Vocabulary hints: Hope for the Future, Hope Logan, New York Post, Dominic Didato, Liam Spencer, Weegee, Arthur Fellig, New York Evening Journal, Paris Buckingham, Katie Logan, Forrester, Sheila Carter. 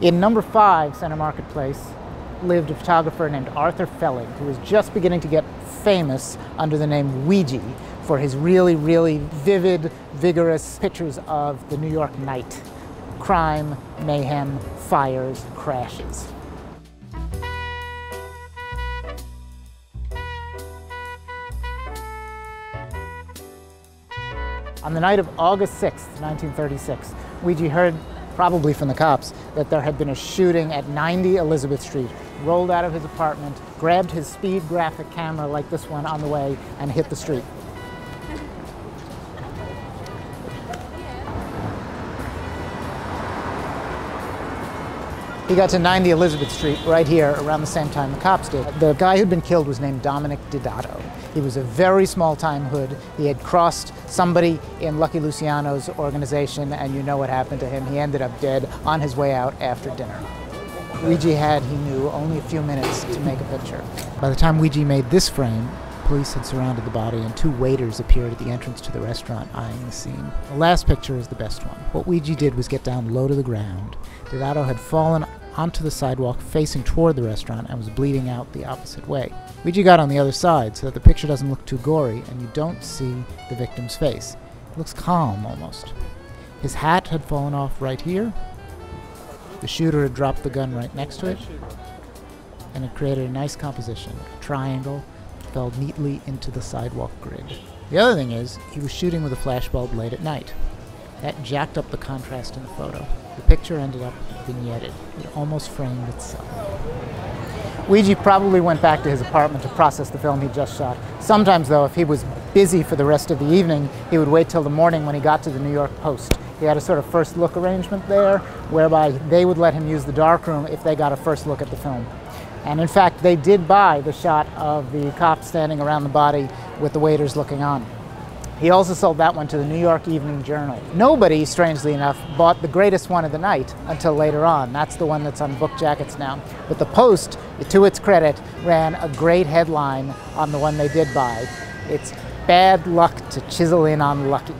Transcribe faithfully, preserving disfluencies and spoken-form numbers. In number five, Center Marketplace, lived a photographer named Arthur Fellig, who was just beginning to get famous under the name Weegee for his really, really vivid, vigorous pictures of the New York night. Crime, mayhem, fires, crashes. On the night of August sixth, nineteen thirty-six, Weegee heard, probably from the cops, that there had been a shooting at ninety Elizabeth Street, rolled out of his apartment, grabbed his speed graphic camera like this one on the way, and hit the street. He got to ninety Elizabeth Street right here around the same time the cops did. The guy who'd been killed was named Dominic Didato. He was a very small-time hood. He had crossed somebody in Lucky Luciano's organization, and you know what happened to him. He ended up dead on his way out after dinner. Weegee had, he knew, only a few minutes to make a picture. By the time Weegee made this frame, police had surrounded the body, and two waiters appeared at the entrance to the restaurant eyeing the scene. The last picture is the best one. What Weegee did was get down low to the ground. Didato had fallen onto the sidewalk facing toward the restaurant and was bleeding out the opposite way. Weegee got on the other side so that the picture doesn't look too gory and you don't see the victim's face. It looks calm almost. His hat had fallen off right here. The shooter had dropped the gun right next to it, and it created a nice composition. A triangle fell neatly into the sidewalk grid. The other thing is, he was shooting with a flashbulb late at night. That jacked up the contrast in the photo. The picture ended up vignetted. It almost framed itself. Weegee probably went back to his apartment to process the film he just shot. Sometimes, though, if he was busy for the rest of the evening, he would wait till the morning when he got to the New York Post. He had a sort of first look arrangement there, whereby they would let him use the darkroom if they got a first look at the film. And in fact, they did buy the shot of the cop standing around the body with the waiters looking on. He also sold that one to the New York Evening Journal. Nobody, strangely enough, bought the greatest one of the night until later on. That's the one that's on book jackets now. But the Post, to its credit, ran a great headline on the one they did buy. It's "Bad Luck to Chisel In on Lucky."